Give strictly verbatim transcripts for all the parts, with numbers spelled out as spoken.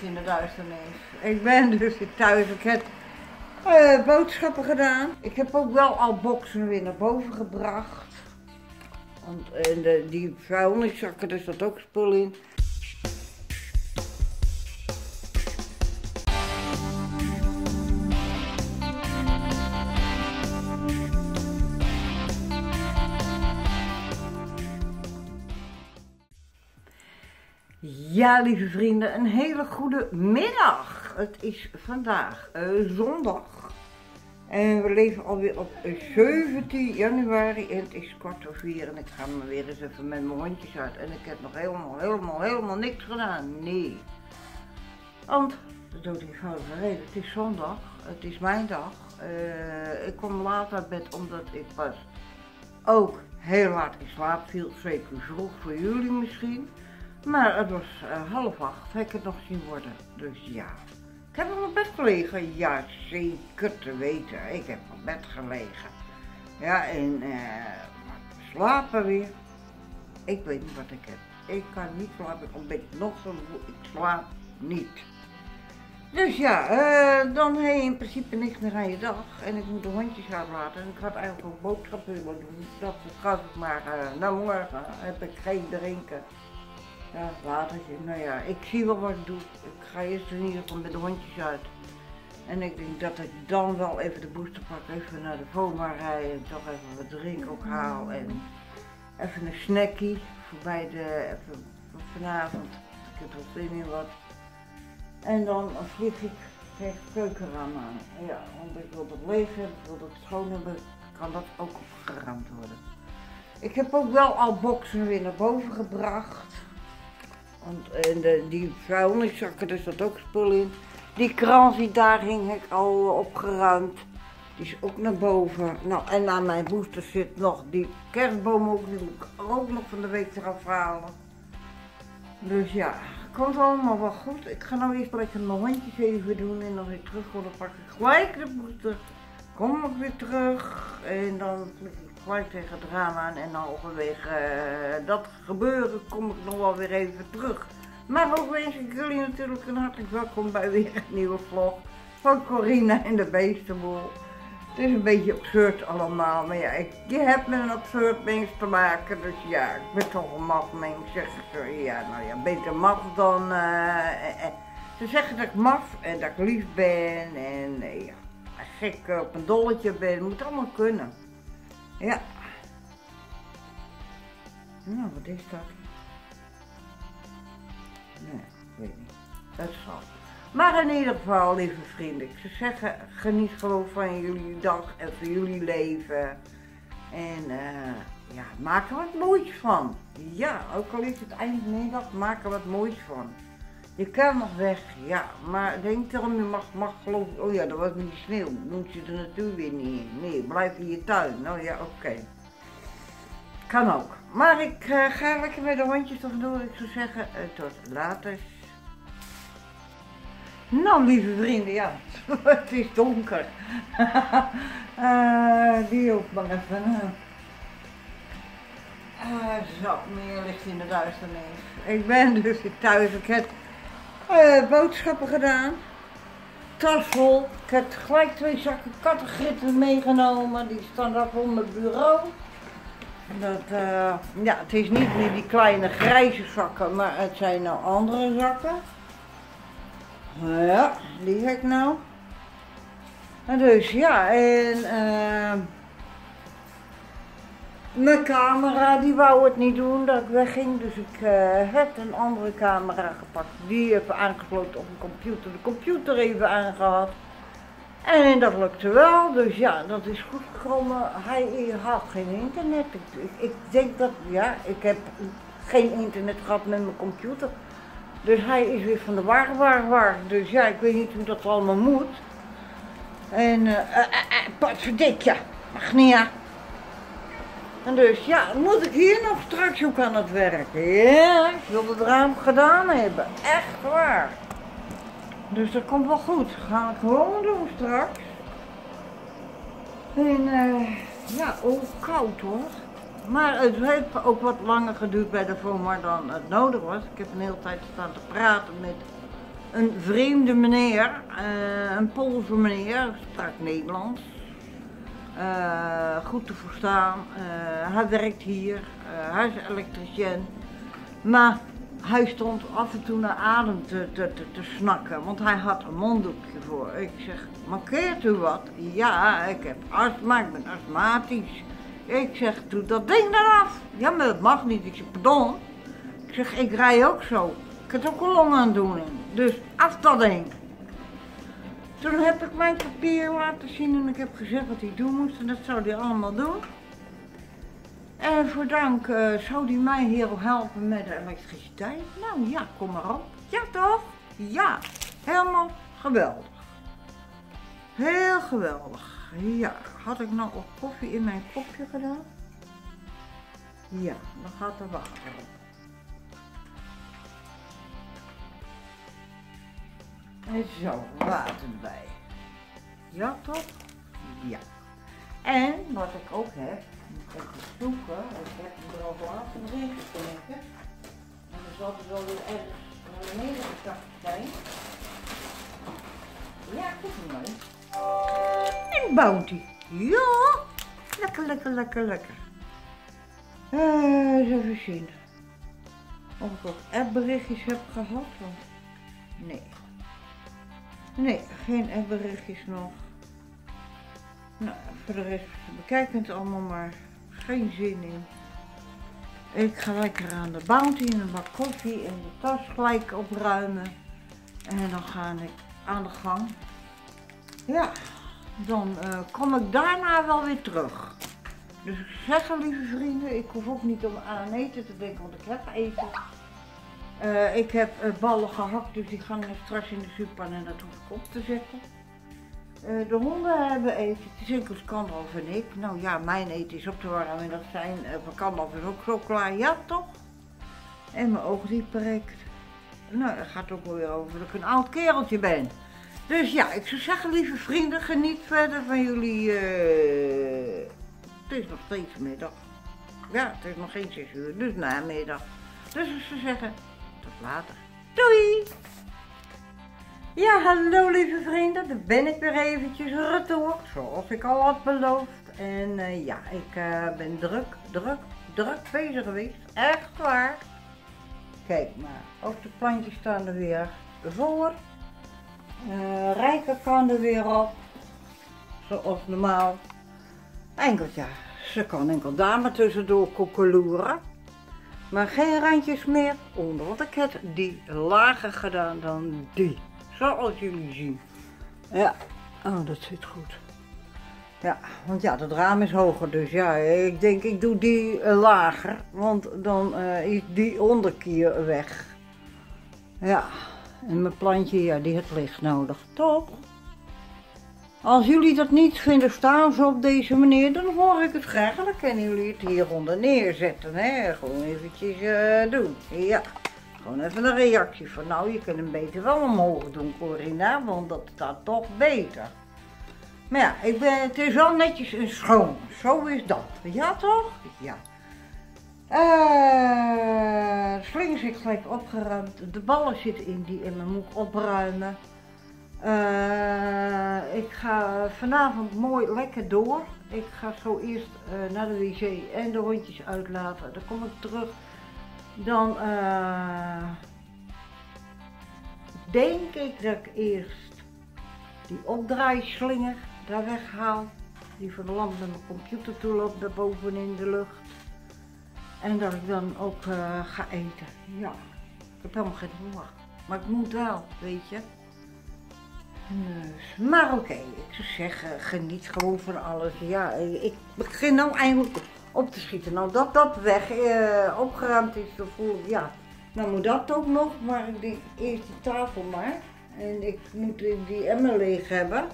iets in de duisternis. Ik ben dus thuis, ik heb uh, boodschappen gedaan. Ik heb ook wel al boksen weer naar boven gebracht. Want in de, die vuilniszakken, daar zat ook spul in. Ja, lieve vrienden, een hele goede middag. Het is vandaag uh, zondag en we leven alweer op zeventien januari en het is kwart voor vier en ik ga me weer eens even met mijn hondjes uit en ik heb nog helemaal, helemaal, helemaal niks gedaan. Nee, want dat doet eenvoudige reden. Het is zondag, het is mijn dag. Uh, ik kom laat uit bed omdat ik pas ook heel laat in slaap viel, zeker vroeg voor jullie misschien. Maar het was uh, half acht, heb ik het nog zien worden, dus ja. Ik heb op mijn bed gelegen, ja zeker te weten, ik heb op bed gelegen. Ja en uh, slapen weer, ik weet niet wat ik heb. Ik kan niet slapen, ik ontbijt nog zo goed, ik slaap niet. Dus ja, uh, dan heb je in principe niks meer aan je dag en ik moet de hondjes uitlaten en ik had eigenlijk ook boodschappen doen. Dat vergat ik maar, uh, na morgen heb ik geen drinken. Ja, watertje. Nou ja, ik zie wel wat ik doe. Ik ga eerst in ieder geval met de hondjes uit. En ik denk dat ik dan wel even de boosterpak, even naar de FOMA rijden en toch even wat drink ook haal. En even een snackie voorbij de, even vanavond. Ik heb wel zin in wat. En dan vlieg ik tegen het keukenraam aan. Ja, want ik wil dat leeg hebben, ik wil dat schoon hebben, kan dat ook opgeruimd worden. Ik heb ook wel al boksen weer naar boven gebracht. Want in de, die vuilniszakken, daar zat ook spul in. Die krans die daar hing, heb ik al opgeruimd. Die is ook naar boven. Nou, en aan mijn booster zit nog die kerstboom ook. Die moet ik ook nog van de week eraf halen. Dus ja, komt allemaal wel goed. Ik ga nou eerst lekker mijn hondjes even doen. En als ik terug wil, dan pak ik gelijk de booster. Kom ik weer terug. En dan klik ik gelijk tegen het raam aan en halverwege uh, dat gebeuren kom ik nog wel weer even terug. Maar ook wens ik jullie natuurlijk een hartelijk welkom bij weer een nieuwe vlog van Corina en De Beestenboel. Het is een beetje absurd allemaal, maar ja, ik, je hebt met een absurd mens te maken, dus ja, ik ben toch een maf mens, zeg ik. Ja, nou ja, beter maf dan... Uh, eh, eh. Ze zeggen dat ik maf en dat ik lief ben en eh, ja, gek op een dolletje ben, moet allemaal kunnen. Ja. Nou, wat is dat? Nee, ik weet niet. Dat zal. Maar in ieder geval, lieve vrienden, ik zou zeggen, geniet gewoon van jullie dag en van jullie leven. En uh, ja, maak er wat moois van. Ja, ook al is het eindmiddag, maak er wat moois van. Je kan nog weg, ja, maar denk erom, je mag, mag geloven, oh ja, dat was niet sneeuw, moet je de natuur weer niet in. Nee, blijf in je tuin, nou ja, oké. Okay. Kan ook. Maar ik uh, ga lekker met de hondjes toch door, ik zou zeggen, uh, tot later. Nou, lieve vrienden, ja, het is donker. uh, die ook maar even. Uh. Uh, zo, meer licht in de duisternis. Ik ben dus thuis, ik heb uh, boodschappen gedaan, tas vol. Ik heb gelijk twee zakken kattengrippen meegenomen, die staan daar op mijn bureau. Dat, uh, ja, het is niet meer die kleine grijze zakken, maar het zijn nou andere zakken. Ja, die heb ik nou. En dus ja, en... Uh, mijn camera, die wou het niet doen dat ik wegging, dus ik uh, heb een andere camera gepakt. Die even aangesloten op een computer, de computer even aangehad. En dat lukte wel, dus ja, dat is goed gekomen. Hij had geen internet. Ik, ik, ik denk dat, ja, ik heb geen internet gehad met mijn computer. Dus hij is weer van de waar, waar, waar. Dus ja, ik weet niet hoe dat allemaal moet. En, eh, eh, eh, patverdikje, mag niet ja. En dus ja, moet ik hier nog straks ook aan het werk? Ja, yeah, ik wil het raam gedaan hebben. Echt waar. Dus dat komt wel goed. Dat ga ik gewoon doen straks. En uh, ja, ook koud hoor. Maar het heeft ook wat langer geduurd bij de FOMA dan het nodig was. Ik heb een hele tijd staan te praten met een vreemde meneer, uh, een Poolse meneer, sprak Nederlands, uh, goed te verstaan, uh, hij werkt hier, uh, hij is elektricien, maar hij stond af en toe naar adem te, te, te, te snakken, want hij had een monddoekje voor. Ik zeg, mankeert u wat? Ja, ik heb astma, ik ben astmatisch. Ik zeg, doe dat ding eraf. Ja, maar dat mag niet. Ik zeg, pardon. Ik zeg, ik rij ook zo. Ik heb ook een longaandoening. Dus af dat ding. Toen heb ik mijn papier laten zien en ik heb gezegd wat hij doen moest en dat zou hij allemaal doen. En voor dank uh, zou die mij hier helpen met de elektriciteit. Nou ja, kom maar op. Ja toch? Ja, helemaal geweldig. Heel geweldig. Ja, had ik nou ook koffie in mijn kopje gedaan? Ja, dan gaat er water op. En zo, water bij. Ja toch? Ja. En wat ik ook heb, moet ik even zoeken, ik heb hem er al laatst doorheen gekeken. En dan zal hij wel weer ergens naar beneden gezakt zijn. Ja, goed mooi. En Bounty. Ja, lekker, lekker, lekker, lekker. Uh, eens even zien of ik ook appberichtjes heb gehad. Want... nee. Nee, geen appberichtjes nog. Nou, voor de rest bekijken het allemaal maar. Geen zin in. Ik ga lekker aan de Bounty en een bak koffie en de tas gelijk opruimen. En dan ga ik aan de gang. Ja, dan uh, kom ik daarna wel weer terug. Dus ik zeg, lieve vrienden, ik hoef ook niet om aan eten te denken, want ik heb eten. Uh, ik heb uh, ballen gehakt, dus die gaan straks in de superpan en dat hoef ik op te zetten. Uh, de honden hebben eten, het is enkel Gandalf en ik. Nou ja, mijn eten is op te warmen en dat zijn uh, van Gandalf is ook zo klaar, ja toch? En mijn oog die prikt. Nou, dat gaat ook wel weer over dat ik een oud kereltje ben. Dus ja, ik zou zeggen, lieve vrienden, geniet verder van jullie. Uh... Het is nog steeds middag. Ja, het is nog geen zes uur, dus namiddag. Dus ik zou zeggen, tot later. Doei! Ja, hallo lieve vrienden, daar ben ik weer eventjes retour, zoals ik al had beloofd. En uh, ja, ik uh, ben druk, druk, druk bezig geweest. Echt waar. Kijk maar, ook de plantjes staan er weer voor. Uh, Rijka kan er weer op, zoals normaal. Enkel ja, ze kan enkel daar maar tussendoor koekeloeren. Maar geen randjes meer onder, want ik heb die lager gedaan dan die. Zoals jullie zien. Ja, oh, dat zit goed. Ja, want ja, dat raam is hoger, dus ja, ik denk ik doe die uh, lager, want dan uh, is die onderkier weg. Ja. En mijn plantje, ja, die heeft licht nodig, toch? Als jullie dat niet vinden staan zo op deze manier, dan hoor ik het graag. Dan kunnen jullie het hieronder neerzetten, hè. Gewoon eventjes uh, doen. Ja, gewoon even een reactie van, nou, je kunt hem beter wel omhoog doen, Corina, want dat staat toch beter. Maar ja, ik ben, het is wel netjes en schoon. Zo is dat. Ja, toch? Ja. Uh, de slingers is gelijk opgeruimd, de ballen zitten in die in mijn moek opruimen. Uh, ik ga vanavond mooi lekker door. Ik ga zo eerst uh, naar de wc en de hondjes uitlaten, dan kom ik terug. Dan uh, denk ik dat ik eerst die opdraaislinger daar weghaal. Die van de lamp naar mijn computer toe loopt, daar boven in de lucht. En dat ik dan ook uh, ga eten. Ja, ik heb helemaal geen honger. Maar ik moet wel, weet je. Dus, maar oké, okay, ik zou zeggen, geniet gewoon van alles. Ja, ik begin nou eindelijk op te schieten. Nou, dat dat weg uh, opgeruimd is, dan voel ik, ja. Nou moet dat ook nog, maar ik denk eerst die tafel maar. En ik moet die emmer leeg hebben.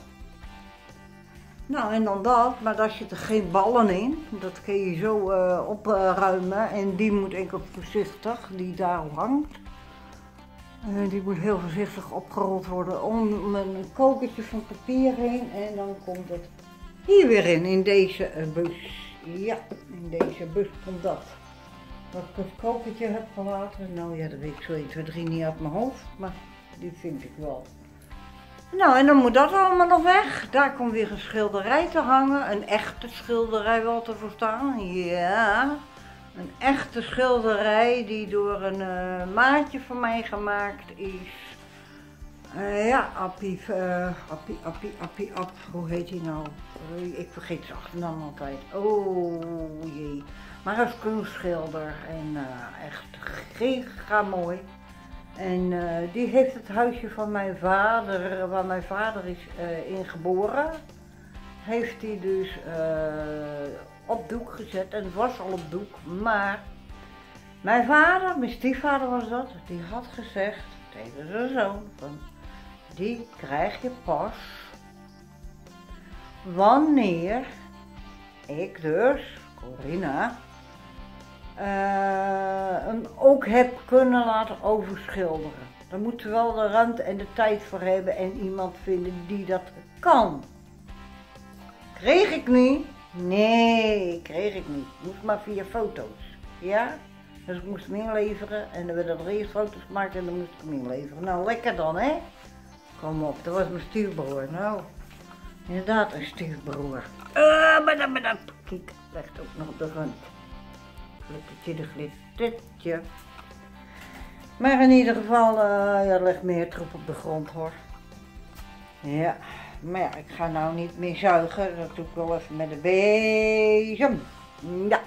Nou en dan dat, maar daar zitten geen ballen in. Dat kun je zo uh, opruimen en die moet enkel voorzichtig, die daar hangt. Uh, die moet heel voorzichtig opgerold worden om een kokertje van papier heen en dan komt het hier weer in, in deze bus. Ja, in deze bus komt dat. Dat ik het kokertje heb gelaten, nou ja dat weet ik zo één, twee, drie niet uit mijn hoofd, maar die vind ik wel. Nou, en dan moet dat allemaal nog weg. Daar komt weer een schilderij te hangen. Een echte schilderij wel te verstaan. Ja, een echte schilderij die door een uh, maatje van mij gemaakt is. Uh, ja, Appie, uh, Appie, Appie, Appie, App, hoe heet hij nou? Uh, ik vergeet zijn achternaam altijd. Oh jee. Maar hij is kunstschilder en uh, echt giga mooi. En uh, die heeft het huisje van mijn vader, waar mijn vader is uh, in geboren, heeft hij dus uh, op doek gezet. En het was al op doek, maar mijn vader, mijn stiefvader was dat, die had gezegd tegen zijn zoon van, die krijg je pas wanneer ik dus, Corina, Uh, hem ook heb kunnen laten overschilderen. Daar moeten we wel de ruimte en de tijd voor hebben en iemand vinden die dat kan. Kreeg ik niet? Nee, kreeg ik niet. Moest maar via foto's. Ja? Dus ik moest hem inleveren en dan werden er eerst foto's gemaakt en dan moest ik hem inleveren. Nou, lekker dan, hè? Kom op, dat was mijn stiefbroer. Nou, inderdaad een stiefbroer. Uh, maar dan, maar dan. Kijk, legt ook nog de rand. Glittertje, de glittertje. Maar in ieder geval, uh, ja, er ligt meer troep op de grond hoor. Ja, maar ja, ik ga nou niet meer zuigen. Dat doe ik wel even met de bezem. Ja.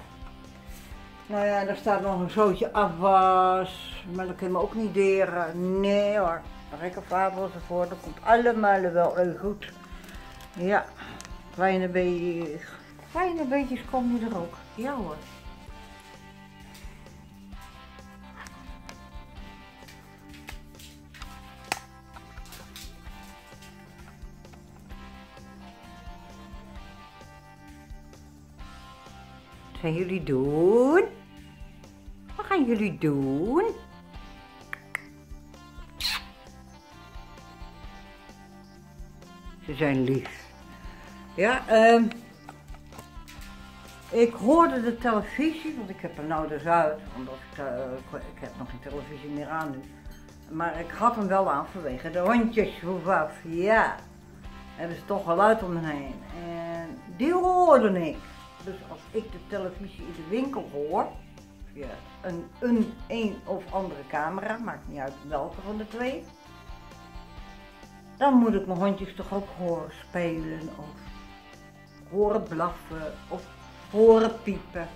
Nou ja, er staat nog een zootje afwas. Maar dat kan me ook niet deren. Nee hoor. Rijka fabels ervoor. Dat komt allemaal wel heel goed. Ja. Kleine beetje, kleine beetjes komen er ook. Ja hoor. Wat gaan jullie doen? Wat gaan jullie doen? Ze zijn lief. Ja, um, ik hoorde de televisie, want ik heb er nou dus uit, omdat ik, uh, ik heb nog geen televisie meer aan nu. Maar ik had hem wel aan vanwege de hondjes, hoe af, ja. Er is toch geluid om me heen. En die hoorde ik. Dus als ik de televisie in de winkel hoor, via een, een een of andere camera, maakt niet uit welke van de twee, dan moet ik mijn hondjes toch ook horen spelen of horen blaffen of horen piepen.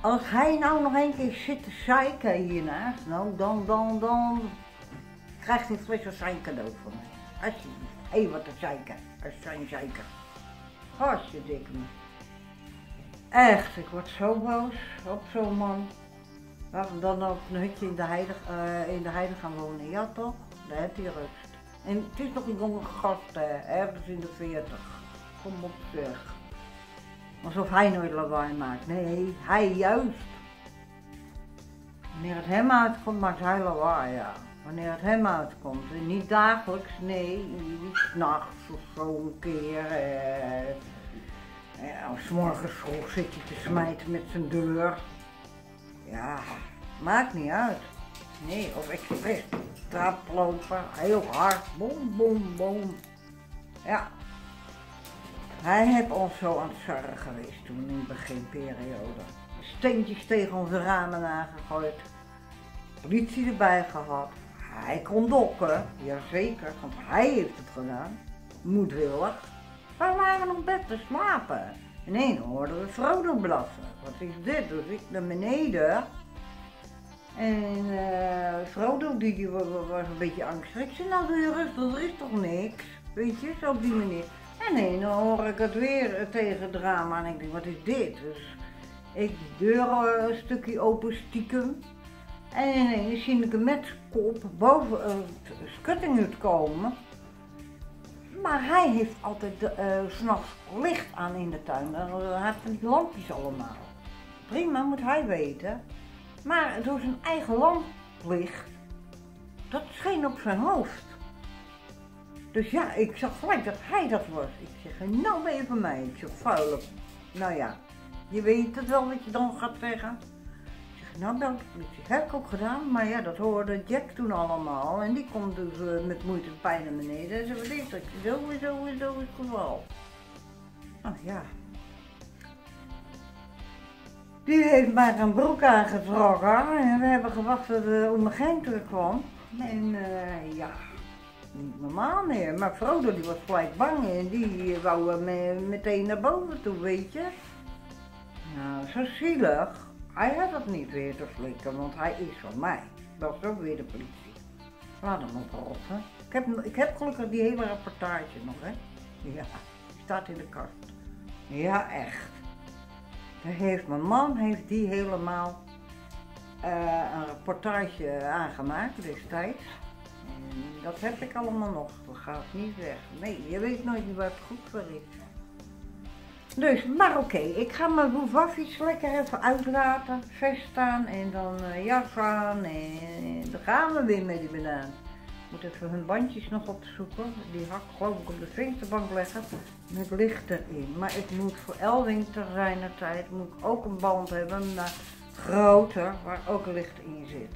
Als hij nou nog een keer zit te zeiken hiernaast, nou dan, dan, dan krijgt hij een flesje zijn cadeau van mij. Alsjeblieft, hé wat een zeiken, er zijn zeiken. Hartje dikke me. Echt, ik word zo boos op zo'n man. Laten we dan op een hutje in de heide, uh, in de heide gaan wonen. Ja toch? Daar heb je rust. En het is nog een jonge gast, uh, ergens in de veertig. Kom op zeg. Alsof hij nooit lawaai maakt. Nee, hij juist. Wanneer het hem uitkomt, maakt hij lawaai, ja. Wanneer het hem uitkomt. En niet dagelijks, nee, niet 's nachts of zo een keer. Eh, eh, als 's morgens vroeg zit hij te smijten met zijn deur. Ja, maakt niet uit. Nee, of expres traplopen, heel hard, boom, boom, boom. Ja. Hij heeft ons zo aan het sarren geweest toen in de beginperiode. Steentjes tegen onze ramen aangegooid. Politie erbij gehad. Hij kon dokken, jazeker, want hij heeft het gedaan. Moedwillig. Wij waren op bed te slapen. En ineens hoorden we Frodo blaffen. Wat is dit? Dus ik naar beneden. En uh, Frodo die, die was een beetje angstig. Ik zei, nou doe je rustig, er is toch niks? Weet je, zo op die manier. En ineens dan hoor ik het weer tegen het raam aan. En ik denk, wat is dit? Dus ik deur uh, een stukje open stiekem. En ineens zie ik hem met zijn kop boven een schutting komen. Maar hij heeft altijd uh, s'nachts licht aan in de tuin. Hij heeft van die lampjes allemaal. Prima, moet hij weten. Maar door zijn eigen lamplicht, dat scheen op zijn hoofd. Dus ja, ik zag gelijk dat hij dat was. Ik zeg, nou ben je van mij. Ik zeg, vuil. Nou ja, je weet het wel wat je dan gaat zeggen. Nou, dan heb ik ook gedaan, maar ja, dat hoorde Jack toen allemaal. En die komt dus uh, met moeite en pijn naar beneden. En ze wat is dat? Sowieso is dat het geval. Nou ja. Die heeft mij een broek aangetrokken en we hebben gewacht dat de omgeving terugkwam. En uh, ja, niet normaal meer. Maar Frodo die was gelijk bang en die wou me meteen naar boven toe, weet je. Nou, zo zielig. Hij had het niet weer te flikken, want hij is van mij. Dat is ook weer de politie. Laat hem oprotten. Ik heb, ik heb gelukkig die hele rapportage nog, hè. Ja, die staat in de kast. Ja, echt. Daar heeft mijn man heeft die helemaal uh, een rapportage aangemaakt destijds. En dat heb ik allemaal nog. Dat gaat niet weg. Nee, je weet nooit waar het goed voor is. Dus, maar oké, okay, ik ga mijn boefwaffies lekker even uitlaten, veststaan en dan uh, jas aan en dan gaan we weer met die banaan. Ik moet even hun bandjes nog opzoeken, die hak geloof ik op de vensterbank leggen met licht erin. Maar ik moet voor Elwing te zijner tijd moet ik ook een band hebben, maar groter, waar ook licht in zit.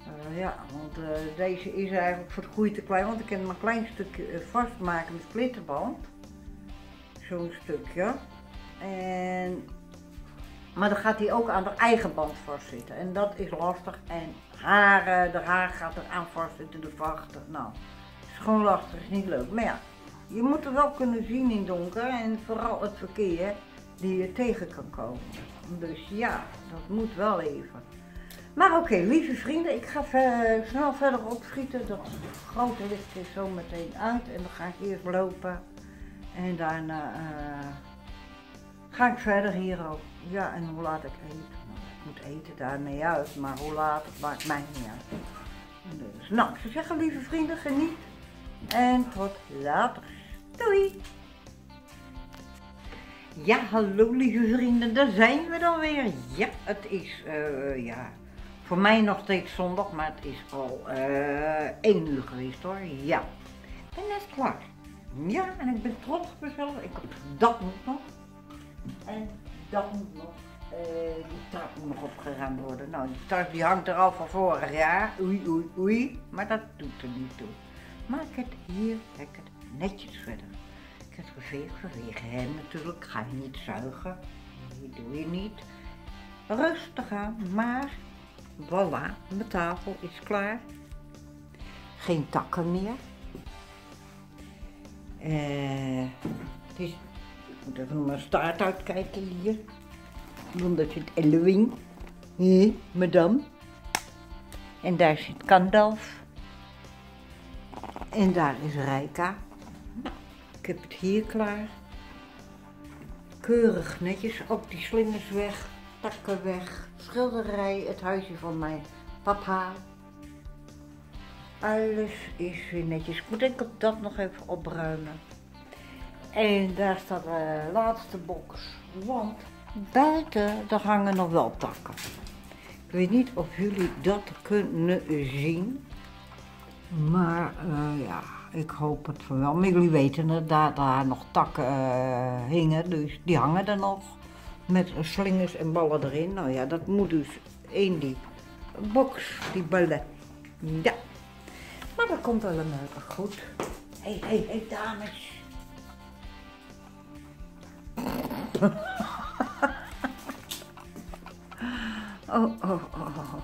Uh, ja, want uh, deze is eigenlijk voor het groei te klein, want ik kan maar een klein stukje uh, vastmaken met klittenband. Zo'n stukje. En... Maar dan gaat hij ook aan de eigen band vastzitten. En dat is lastig. En haren, de haar gaat er aan vastzitten, de vachten. Nou, het is gewoon lastig, is niet leuk. Maar ja, je moet er wel kunnen zien in het donker. En vooral het verkeer die je tegen kan komen. Dus ja, dat moet wel even. Maar oké, okay, lieve vrienden, ik ga ver, snel verder opschieten. Dat grote licht is zo meteen uit. En dan ga ik eerst lopen. En daarna uh, ga ik verder hier ook. Ja, en hoe laat ik eten? Ik moet eten daarmee uit, maar hoe laat, het maakt mij niet uit. Dus, nou, ik zou zeggen, lieve vrienden, geniet. En tot later. Doei! Ja, hallo lieve vrienden, daar zijn we dan weer. Ja, het is, uh, ja, voor mij nog steeds zondag, maar het is al uh, één uur geweest hoor. Ja, ik ben net klaar. Ja, en ik ben trots op mezelf. Ik, dat moet nog. En dat moet nog. Uh, die taart moet nog opgeruimd worden. Nou, die taart die hangt er al van vorig jaar. Oei, oei, oei. Maar dat doet er niet toe. Maak het hier lekker netjes verder. Ik heb geveegd, geveegd hem natuurlijk. Ga je niet zuigen. Nee, doe je niet. Rustig aan, maar voilà. Mijn tafel is klaar. Geen takken meer. Uh, het is, ik moet even mijn staart uitkijken hier, want daar zit Elwing, hey, madame, en daar zit Gandalf, en daar is Rijka. Nou, ik heb het hier klaar, keurig netjes, ook die slingers weg, takken weg, schilderij, het huisje van mijn papa. Alles is weer netjes. Ik moet enkel dat nog even opruimen. En daar staat de laatste box. Want buiten, daar hangen nog wel takken. Ik weet niet of jullie dat kunnen zien. Maar uh, ja, ik hoop het van wel. Maar jullie weten dat daar, daar nog takken uh, hingen. Dus die hangen er nog. Met slingers en ballen erin. Nou ja, dat moet dus in die box, die ballen. Ja. Maar dat komt allemaal goed. Hé, hé, hé, dames. Oh, oh, oh.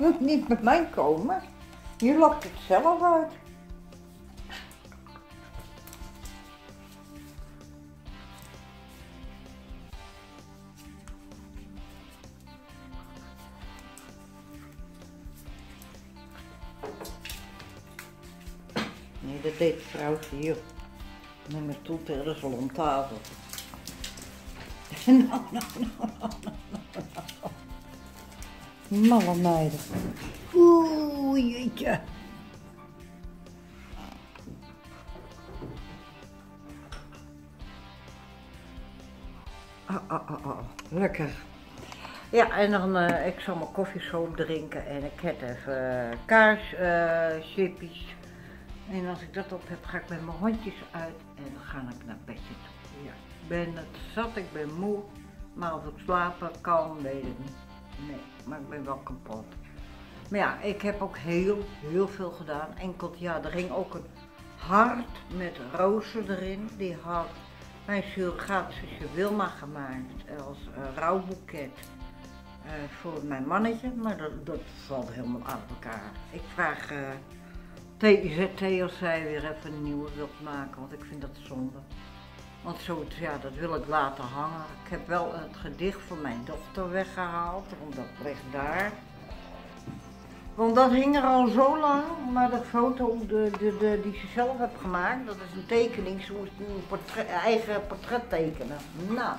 Je moet niet met mij komen. Je lokt het zelf uit. Nee, dat deed het vrouwtje hier. Met mijn stoel tegen de salontafel. Nou, nou, nou, nou, nou, nou. Malle meiden. Oeh, jeetje. Oh, oh, oh, oh. Lekker. Ja, en dan uh, ik zal mijn koffie schoon drinken en ik heb even uh, kaars, uh, chippies. En als ik dat op heb, ga ik met mijn hondjes uit en dan ga ik naar bedje toe. Ja, ik ben het zat, ik ben moe, maar als ik slapen kan, weet ik niet. Nee, maar ik ben wel kapot. Maar ja, ik heb ook heel, heel veel gedaan. Enkel, ja, er ging ook een hart met rozen erin. Die had mijn surrogaatzusje Wilma gemaakt als uh, rouwboeket uh, voor mijn mannetje. Maar dat, dat valt helemaal uit elkaar. Ik vraag... Uh, T Z T als zij weer even een nieuwe wilt maken, want ik vind dat zonde. Want zoiets, ja, dat wil ik laten hangen. Ik heb wel het gedicht van mijn dochter weggehaald, want dat ligt daar. Want dat hing er al zo lang, maar de foto de, de, de, die ze zelf heb gemaakt, dat is een tekening. Ze moest een portret, eigen portret tekenen. Nou.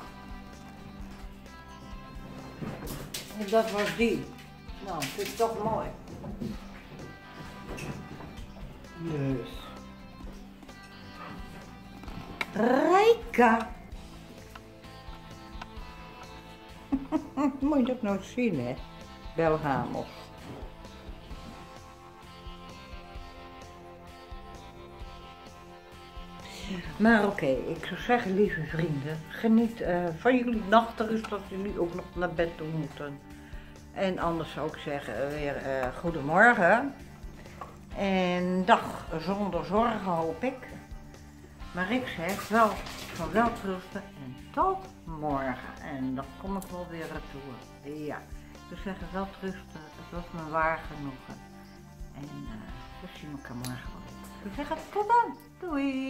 En dat was die. Nou, dat vind ik toch mooi. Dus. Rijka. Moet je dat nou zien, hè? Belhamel. Maar oké, okay, ik zou zeggen, lieve vrienden, geniet uh, van jullie nachtrust dat jullie ook nog naar bed toe moeten. En anders zou ik zeggen, uh, weer uh, goedemorgen. En dag zonder zorgen, hoop ik. Maar ik zeg wel van welterusten en tot morgen. En dan kom ik wel weer naartoe. Ja, dus zeggen welterusten, het was me waar genoegen. En uh, we zien elkaar morgen wel. Dus zeggen tot dan, doei!